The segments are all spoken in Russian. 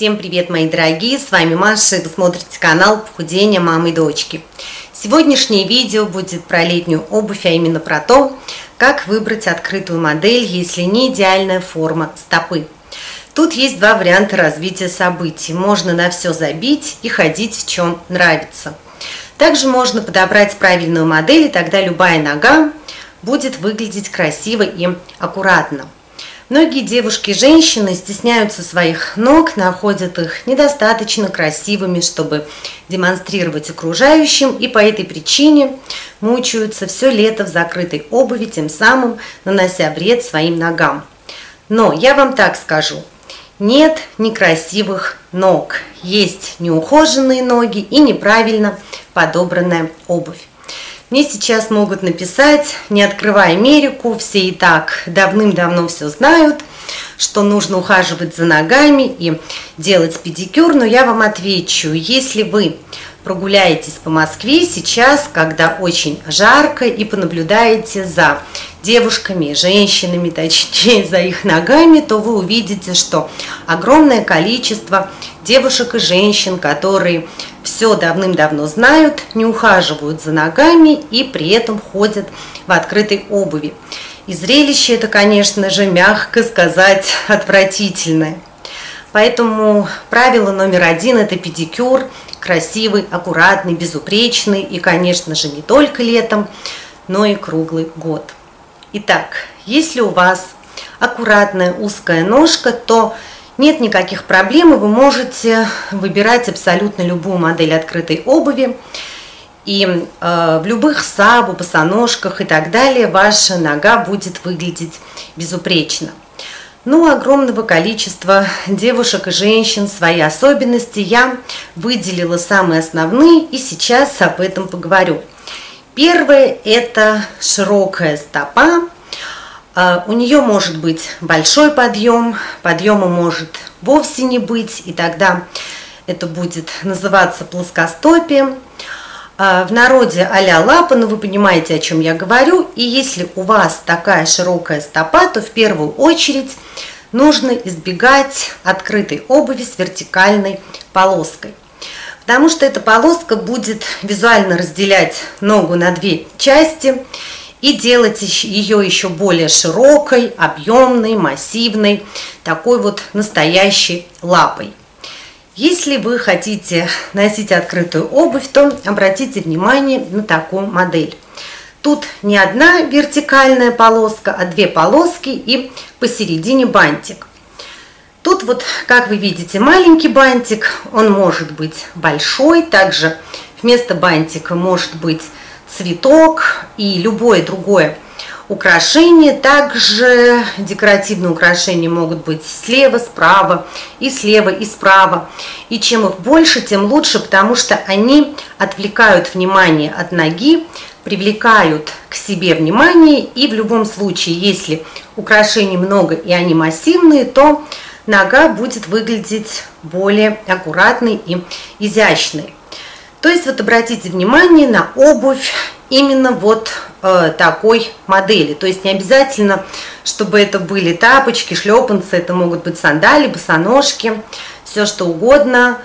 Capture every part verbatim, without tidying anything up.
Всем привет, мои дорогие, с вами Маша, и вы смотрите канал «Похудение мамы и дочки». Сегодняшнее видео будет про летнюю обувь, а именно про то, как выбрать открытую модель, если не идеальная форма стопы. Тут есть два варианта развития событий. Можно на все забить и ходить в чем нравится. Также можно подобрать правильную модель, и тогда любая нога будет выглядеть красиво и аккуратно. Многие девушки и женщины стесняются своих ног, находят их недостаточно красивыми, чтобы демонстрировать окружающим, и по этой причине мучаются все лето в закрытой обуви, тем самым нанося вред своим ногам. Но я вам так скажу, нет некрасивых ног, есть неухоженные ноги и неправильно подобранная обувь. Мне сейчас могут написать: не открывай Америку, все и так давным-давно все знают, что нужно ухаживать за ногами и делать педикюр, но я вам отвечу, если вы прогуляетесь по Москве сейчас, когда очень жарко, и понаблюдаете за девушками, женщинами, точнее за их ногами, то вы увидите, что огромное количество девушек и женщин, которые все давным-давно знают, не ухаживают за ногами и при этом ходят в открытой обуви. И зрелище это, конечно же, мягко сказать, отвратительное. Поэтому правило номер один – это педикюр, красивый, аккуратный, безупречный и, конечно же, не только летом, но и круглый год. Итак, если у вас аккуратная узкая ножка, то нет никаких проблем, и вы можете выбирать абсолютно любую модель открытой обуви. И э, в любых сабо, босоножках и так далее ваша нога будет выглядеть безупречно. Но у огромного количества девушек и женщин свои особенности, я выделила самые основные и сейчас об этом поговорю. Первое – это широкая стопа. У нее может быть большой подъем, подъема может вовсе не быть, и тогда это будет называться плоскостопие. В народе а-ля лапа, но вы понимаете, о чем я говорю. И если у вас такая широкая стопа, то в первую очередь нужно избегать открытой обуви с вертикальной полоской. Потому что эта полоска будет визуально разделять ногу на две части и делать ее еще более широкой, объемной, массивной, такой вот настоящей лапой. Если вы хотите носить открытую обувь, то обратите внимание на такую модель. Тут не одна вертикальная полоска, а две полоски и посередине бантик. Тут вот, как вы видите, маленький бантик, он может быть большой, также вместо бантика может быть цветок и любое другое украшения, также декоративные украшения могут быть слева, справа, и слева, и справа. И чем их больше, тем лучше, потому что они отвлекают внимание от ноги, привлекают к себе внимание, и в любом случае, если украшений много и они массивные, то нога будет выглядеть более аккуратной и изящной. То есть вот обратите внимание на обувь именно вот э, такой модели. То есть не обязательно, чтобы это были тапочки, шлепанцы, это могут быть сандали, босоножки, все что угодно.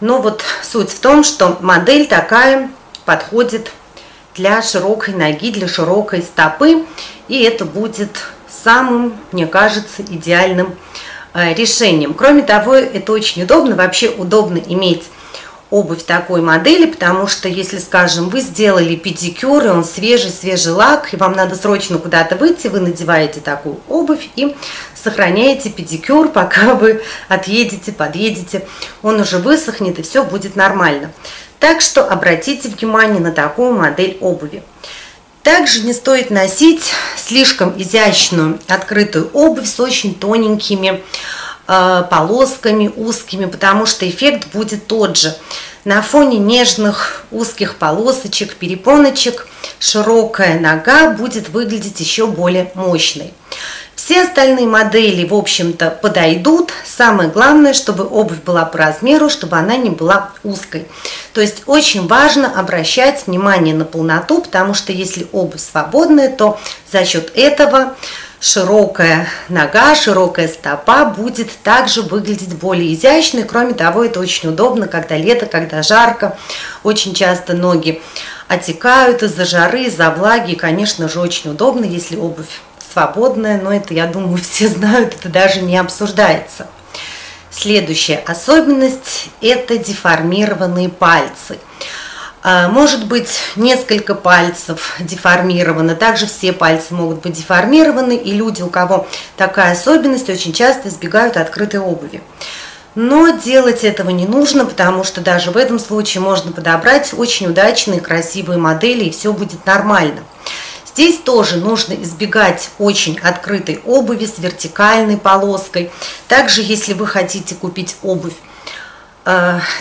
Но вот суть в том, что модель такая подходит для широкой ноги, для широкой стопы. И это будет самым, мне кажется, идеальным э, решением. Кроме того, это очень удобно, вообще удобно иметь обувь такой модели, потому что если, скажем, вы сделали педикюр, и он свежий, свежий лак, и вам надо срочно куда-то выйти, вы надеваете такую обувь и сохраняете педикюр, пока вы отъедете, подъедете, он уже высохнет, и все будет нормально. Так что обратите внимание на такую модель обуви. Также не стоит носить слишком изящную открытую обувь с очень тоненькими полосками узкими, потому что эффект будет тот же. На фоне нежных узких полосочек, перепоночек широкая нога будет выглядеть еще более мощной. Все остальные модели, в общем-то, подойдут. Самое главное, чтобы обувь была по размеру, чтобы она не была узкой. То есть очень важно обращать внимание на полноту, потому что если обувь свободная, то за счет этого широкая нога, широкая стопа будет также выглядеть более изящной. Кроме того, это очень удобно, когда лето, когда жарко. Очень часто ноги отекают из-за жары, из-за влаги. И, конечно же, очень удобно, если обувь свободная. Но это, я думаю, все знают, это даже не обсуждается. Следующая особенность – это деформированные пальцы. Может быть, несколько пальцев деформировано, также все пальцы могут быть деформированы, и люди, у кого такая особенность, очень часто избегают открытой обуви. Но делать этого не нужно, потому что даже в этом случае можно подобрать очень удачные, красивые модели, и все будет нормально. Здесь тоже нужно избегать очень открытой обуви с вертикальной полоской. Также, если вы хотите купить обувь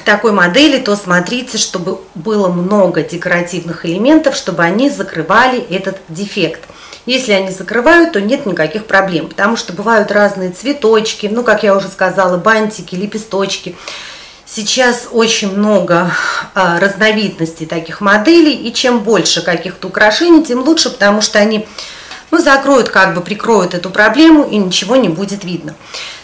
такой модели, то смотрите, чтобы было много декоративных элементов, чтобы они закрывали этот дефект. Если они закрывают, то нет никаких проблем, потому что бывают разные цветочки, ну, как я уже сказала, бантики, лепесточки. Сейчас очень много разновидностей таких моделей, и чем больше каких-то украшений, тем лучше, потому что они, ну, закроют, как бы прикроют эту проблему, и ничего не будет видно.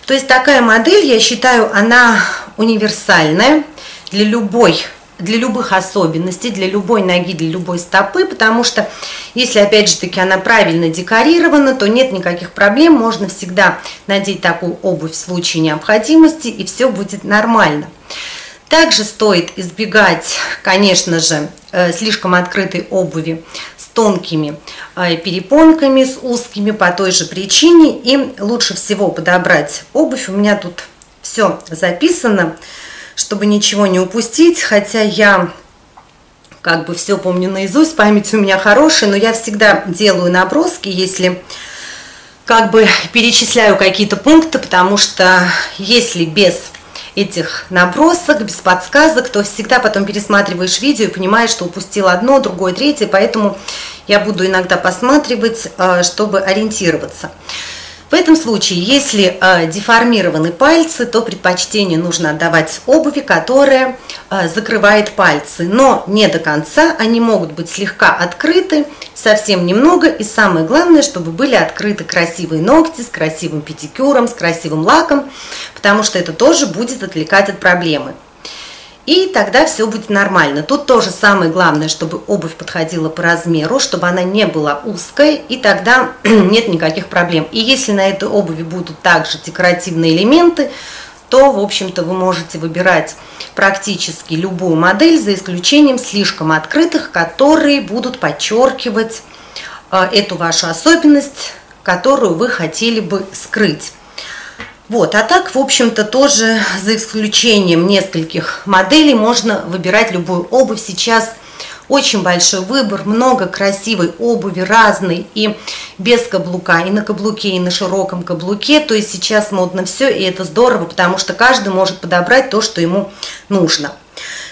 То есть такая модель, я считаю, она универсальная для любой, для любых особенностей, для любой ноги, для любой стопы, потому что, если, опять же таки, она правильно декорирована, то нет никаких проблем, можно всегда надеть такую обувь в случае необходимости, и все будет нормально. Также стоит избегать, конечно же, слишком открытой обуви с тонкими перепонками, с узкими по той же причине. И лучше всего подобрать обувь. У меня тут все записано, чтобы ничего не упустить. Хотя я как бы все помню наизусть, память у меня хорошая, но я всегда делаю наброски, если как бы перечисляю какие-то пункты, потому что если без этих набросок, без подсказок, то всегда потом пересматриваешь видео и понимаешь, что упустил одно, другое, третье, поэтому я буду иногда посматривать, чтобы ориентироваться. В этом случае, если деформированы пальцы, то предпочтение нужно отдавать обуви, которая закрывает пальцы, но не до конца, они могут быть слегка открыты, совсем немного, и самое главное, чтобы были открыты красивые ногти с красивым педикюром, с красивым лаком, потому что это тоже будет отвлекать от проблемы. И тогда все будет нормально. Тут тоже самое главное, чтобы обувь подходила по размеру, чтобы она не была узкой, и тогда нет никаких проблем. И если на этой обуви будут также декоративные элементы, то, в общем-то, вы можете выбирать практически любую модель, за исключением слишком открытых, которые будут подчеркивать эту вашу особенность, которую вы хотели бы скрыть. Вот, а так, в общем-то, тоже за исключением нескольких моделей можно выбирать любую обувь. Сейчас очень большой выбор, много красивой обуви, разной, и без каблука, и на каблуке, и на широком каблуке. То есть сейчас модно все, и это здорово, потому что каждый может подобрать то, что ему нужно.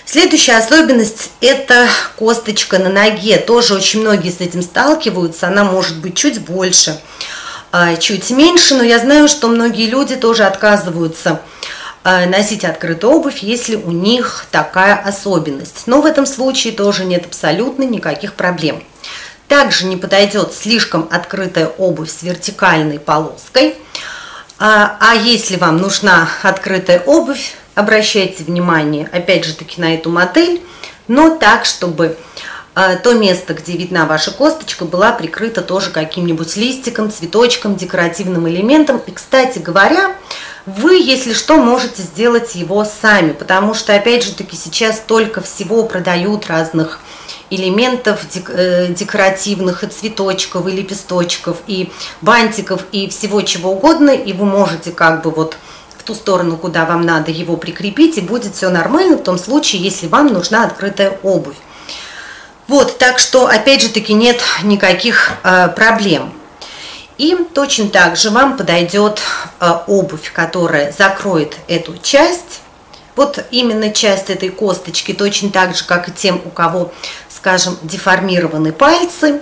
Следующая особенность – это косточка на ноге. Тоже очень многие с этим сталкиваются, она может быть чуть больше, чуть меньше, но я знаю, что многие люди тоже отказываются носить открытую обувь, если у них такая особенность. Но в этом случае тоже нет абсолютно никаких проблем. Также не подойдет слишком открытая обувь с вертикальной полоской. А если вам нужна открытая обувь, обращайте внимание, опять же таки, на эту модель, но так, чтобы то место, где видна ваша косточка, была прикрыта тоже каким-нибудь листиком, цветочком, декоративным элементом. И, кстати говоря, вы, если что, можете сделать его сами, потому что, опять же таки, сейчас столько всего продают разных элементов декоративных, и цветочков, и лепесточков, и бантиков, и всего чего угодно, и вы можете как бы вот в ту сторону, куда вам надо, его прикрепить, и будет все нормально в том случае, если вам нужна открытая обувь. Вот, так что, опять же таки, нет никаких э, проблем. И точно так же вам подойдет э, обувь, которая закроет эту часть. Вот именно часть этой косточки, точно так же, как и тем, у кого, скажем, деформированы пальцы,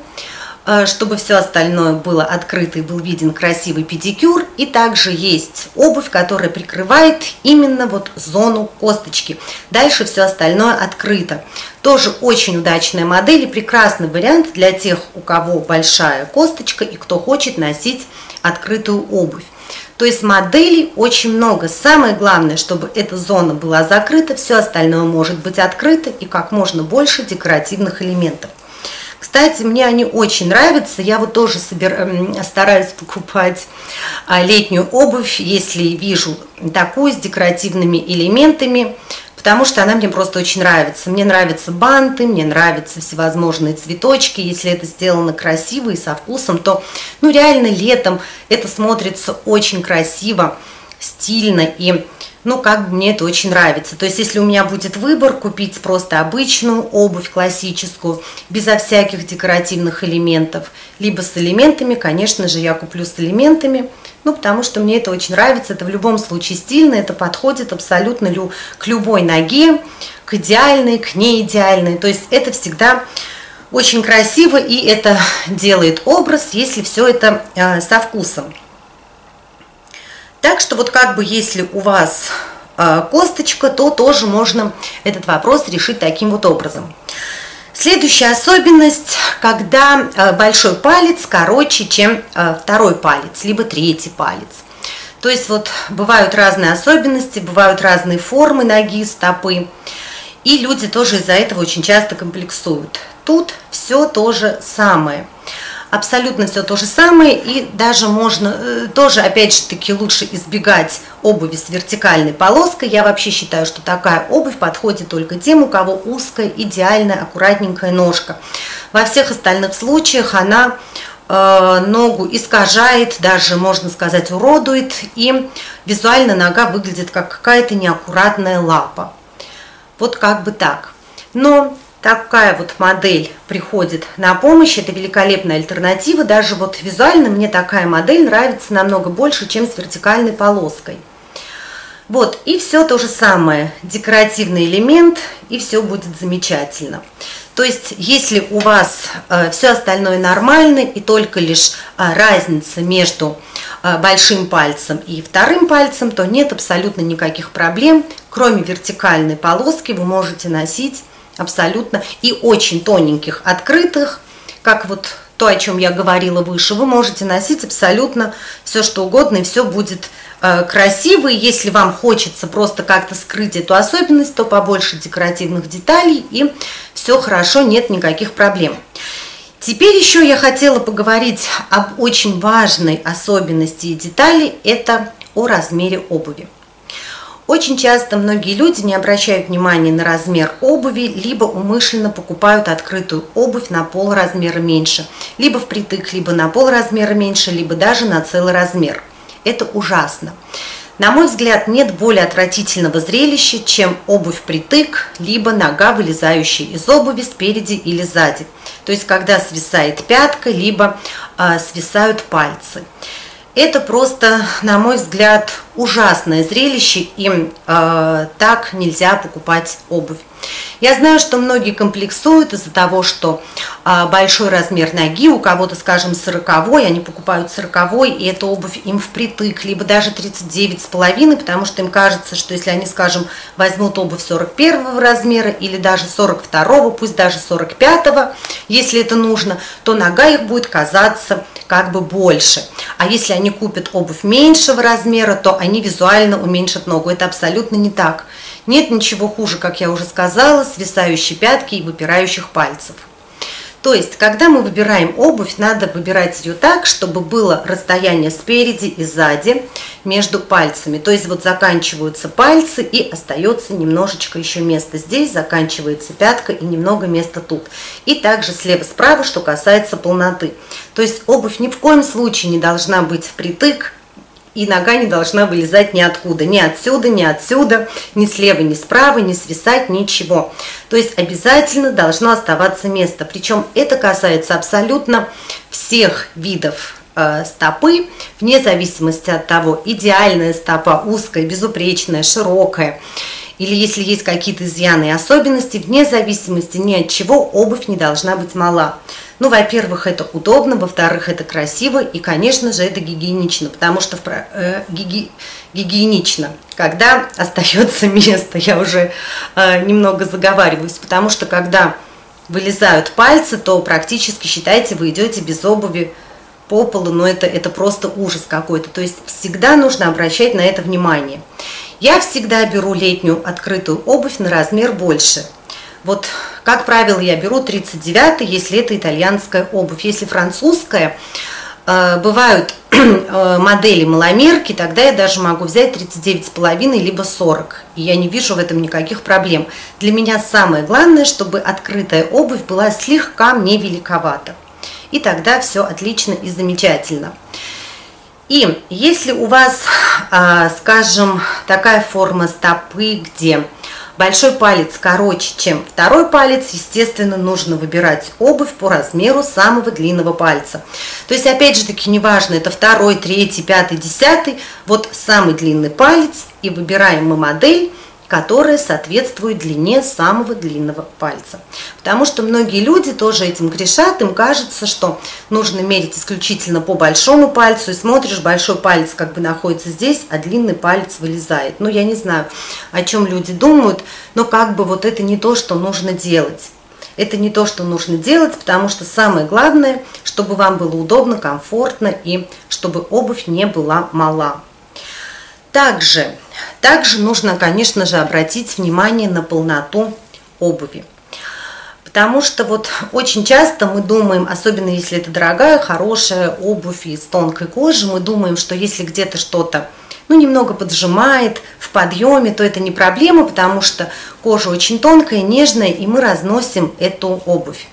э, чтобы все остальное было открыто и был виден красивый педикюр. И также есть обувь, которая прикрывает именно вот зону косточки. Дальше все остальное открыто. Тоже очень удачная модель и прекрасный вариант для тех, у кого большая косточка и кто хочет носить открытую обувь. То есть моделей очень много. Самое главное, чтобы эта зона была закрыта, все остальное может быть открыто и как можно больше декоративных элементов. Кстати, мне они очень нравятся. Я вот тоже стараюсь покупать летнюю обувь, если вижу такую с декоративными элементами, потому что она мне просто очень нравится. Мне нравятся банты, мне нравятся всевозможные цветочки. Если это сделано красиво и со вкусом, то ну, реально летом это смотрится очень красиво, стильно и ну, как бы мне это очень нравится. То есть, если у меня будет выбор купить просто обычную обувь классическую, безо всяких декоративных элементов, либо с элементами, конечно же, я куплю с элементами, ну, потому что мне это очень нравится, это в любом случае стильно, это подходит абсолютно лю- к любой ноге, к идеальной, к неидеальной. То есть, это всегда очень красиво, и это делает образ, если все это э, со вкусом. Так что вот как бы если у вас э, косточка, то тоже можно этот вопрос решить таким вот образом. Следующая особенность, когда э, большой палец короче, чем э, второй палец, либо третий палец. То есть вот бывают разные особенности, бывают разные формы ноги, стопы. И люди тоже из-за этого очень часто комплексуют. Тут все то же самое. Абсолютно все то же самое, и даже можно, тоже опять же таки лучше избегать обуви с вертикальной полоской. Я вообще считаю, что такая обувь подходит только тем, у кого узкая, идеальная, аккуратненькая ножка. Во всех остальных случаях она э, ногу искажает, даже можно сказать уродует, и визуально нога выглядит как какая-то неаккуратная лапа. Вот как бы так. Но такая вот модель приходит на помощь, это великолепная альтернатива, даже вот визуально мне такая модель нравится намного больше, чем с вертикальной полоской. Вот, и все то же самое, декоративный элемент, и все будет замечательно. То есть, если у вас э, все остальное нормально, и только лишь э, разница между э, большим пальцем и вторым пальцем, то нет абсолютно никаких проблем, кроме вертикальной полоски вы можете носить абсолютно и очень тоненьких открытых, как вот то, о чем я говорила выше, вы можете носить абсолютно все, что угодно, и все будет э, красиво. И если вам хочется просто как-то скрыть эту особенность, то побольше декоративных деталей, и все хорошо, нет никаких проблем. Теперь еще я хотела поговорить об очень важной особенности и детали, это о размере обуви. Очень часто многие люди не обращают внимания на размер обуви, либо умышленно покупают открытую обувь на полразмера меньше, либо впритык, либо на полразмера меньше, либо даже на целый размер. Это ужасно. На мой взгляд, нет более отвратительного зрелища, чем обувь впритык, либо нога, вылезающая из обуви спереди или сзади. То есть, когда свисает пятка, либо э, свисают пальцы. Это просто, на мой взгляд, ужасное зрелище, и э, так нельзя покупать обувь. Я знаю, что многие комплексуют из-за того, что э, большой размер ноги, у кого-то, скажем, сороковой, они покупают сороковой, и эта обувь им впритык, либо даже тридцать девять с половиной, потому что им кажется, что если они, скажем, возьмут обувь сорок первого размера или даже сорок второго, пусть даже сорок пятого, если это нужно, то нога их будет казаться как бы больше. А если они купят обувь меньшего размера, то они визуально уменьшат ногу. Это абсолютно не так. Нет ничего хуже, как я уже сказала, свисающей пятки и выпирающих пальцев. То есть, когда мы выбираем обувь, надо выбирать ее так, чтобы было расстояние спереди и сзади между пальцами. То есть, вот заканчиваются пальцы и остается немножечко еще места здесь, заканчивается пятка и немного места тут. И также слева-справа, что касается полноты. То есть, обувь ни в коем случае не должна быть впритык, и нога не должна вылезать ниоткуда, ни отсюда, ни отсюда, ни слева, ни справа, ни свисать, ничего. То есть обязательно должно оставаться место. Причем это касается абсолютно всех видов э, стопы, вне зависимости от того, идеальная стопа, узкая, безупречная, широкая, или если есть какие-то изъяны и особенности, вне зависимости ни от чего обувь не должна быть мала. Ну, во-первых, это удобно, во-вторых, это красиво, и, конечно же, это гигиенично, потому что э, гиги, гигиенично, когда остается место, я уже э, немного заговариваюсь, потому что, когда вылезают пальцы, то практически, считайте, вы идете без обуви по полу, но это, это просто ужас какой-то. То есть всегда нужно обращать на это внимание. Я всегда беру летнюю открытую обувь на размер больше. Вот, как правило, я беру тридцать девятый, если это итальянская обувь. Если французская, бывают модели маломерки, тогда я даже могу взять тридцать девять с половиной либо сорок. И я не вижу в этом никаких проблем. Для меня самое главное, чтобы открытая обувь была слегка мне великовата. И тогда все отлично и замечательно. И если у вас, скажем, такая форма стопы, где большой палец короче, чем второй палец, естественно, нужно выбирать обувь по размеру самого длинного пальца. То есть, опять же таки, неважно, это второй, третий, пятый, десятый, вот самый длинный палец, и выбираем мы модель, которая соответствует длине самого длинного пальца. Потому что многие люди тоже этим грешат, им кажется, что нужно мерить исключительно по большому пальцу, и смотришь, большой палец как бы находится здесь, а длинный палец вылезает. Ну, я не знаю, о чем люди думают, но как бы вот это не то, что нужно делать. Это не то, что нужно делать, потому что самое главное, чтобы вам было удобно, комфортно, и чтобы обувь не была мала. Также, также нужно, конечно же, обратить внимание на полноту обуви. Потому что вот очень часто мы думаем, особенно если это дорогая, хорошая обувь из тонкой кожи, мы думаем, что если где-то что-то, ну, немного поджимает в подъеме, то это не проблема, потому что кожа очень тонкая, нежная, и мы разносим эту обувь.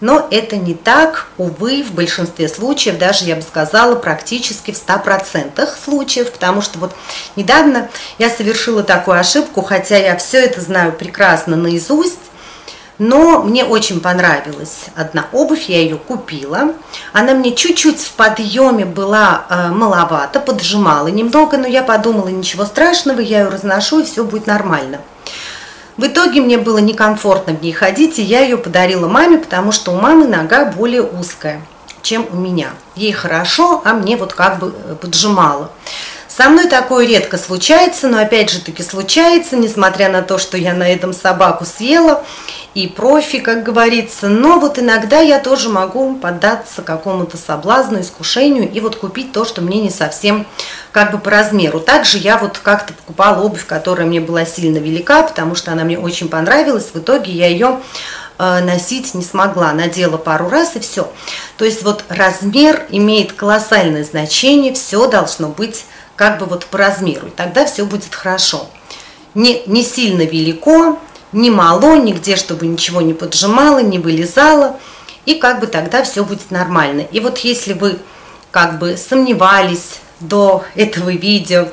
Но это не так, увы, в большинстве случаев, даже, я бы сказала, практически в ста процентах случаев, потому что вот недавно я совершила такую ошибку, хотя я все это знаю прекрасно наизусть, но мне очень понравилась одна обувь, я ее купила, она мне чуть-чуть в подъеме была э, маловато, поджимала немного, но я подумала, ничего страшного, я ее разношу, и все будет нормально. В итоге мне было некомфортно в ней ходить, и я ее подарила маме, потому что у мамы нога более узкая, чем у меня. Ей хорошо, а мне вот как бы поджимало. Со мной такое редко случается, но опять же таки случается, несмотря на то, что я на этом собаку съела, и профи, как говорится. Но вот иногда я тоже могу поддаться какому-то соблазну, искушению, и вот купить то, что мне не совсем как бы по размеру. Также я вот как-то покупала обувь, которая мне была сильно велика, потому что она мне очень понравилась. В итоге я ее носить не смогла, надела пару раз и все. То есть вот размер имеет колоссальное значение, все должно быть как бы вот по размеру, и тогда все будет хорошо. Не, не сильно велико, не мало, нигде, чтобы ничего не поджимало, не вылезало, и как бы тогда все будет нормально. И вот если вы как бы сомневались до этого видео,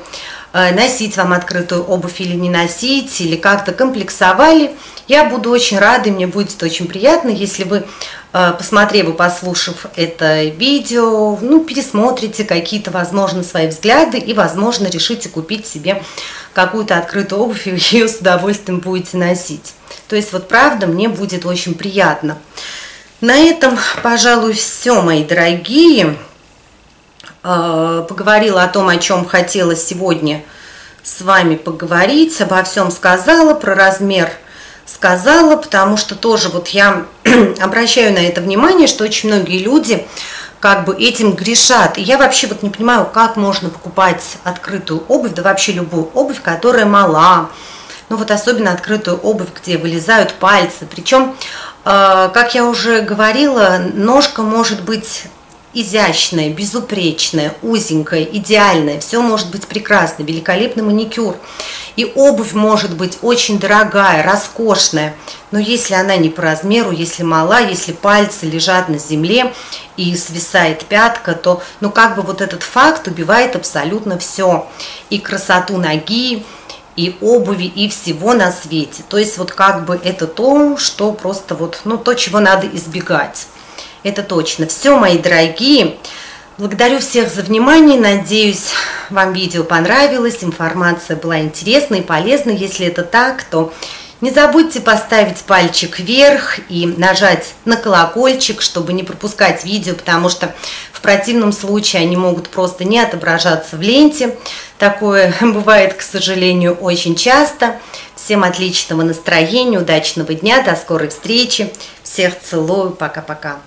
носить вам открытую обувь или не носить, или как-то комплексовали, я буду очень рада, и мне будет очень приятно, если вы, посмотрев и послушав это видео, ну, пересмотрите какие-то, возможно, свои взгляды и, возможно, решите купить себе какую-то открытую обувь, и ее с удовольствием будете носить. То есть, вот правда, мне будет очень приятно. На этом, пожалуй, все, мои дорогие. Поговорила о том, о чем хотела сегодня с вами поговорить, обо всем сказала, про размер сказала, потому что тоже вот я обращаю на это внимание, что очень многие люди как бы этим грешат. И я вообще вот не понимаю, как можно покупать открытую обувь, да вообще любую обувь, которая мала. Ну вот особенно открытую обувь, где вылезают пальцы. Причем, как я уже говорила, ножка может быть изящная, безупречная, узенькая, идеальная, все может быть прекрасно, великолепный маникюр. И обувь может быть очень дорогая, роскошная, но если она не по размеру, если мала, если пальцы лежат на земле и свисает пятка, то, ну, как бы вот этот факт убивает абсолютно все. И красоту ноги, и обуви, и всего на свете. То есть вот как бы это то, что просто вот, ну, то, чего надо избегать. Это точно. Все, мои дорогие, благодарю всех за внимание, надеюсь, вам видео понравилось, информация была интересна и полезна. Если это так, то не забудьте поставить пальчик вверх и нажать на колокольчик, чтобы не пропускать видео, потому что в противном случае они могут просто не отображаться в ленте. Такое бывает, к сожалению, очень часто. Всем отличного настроения, удачного дня, до скорой встречи, всех целую, пока-пока.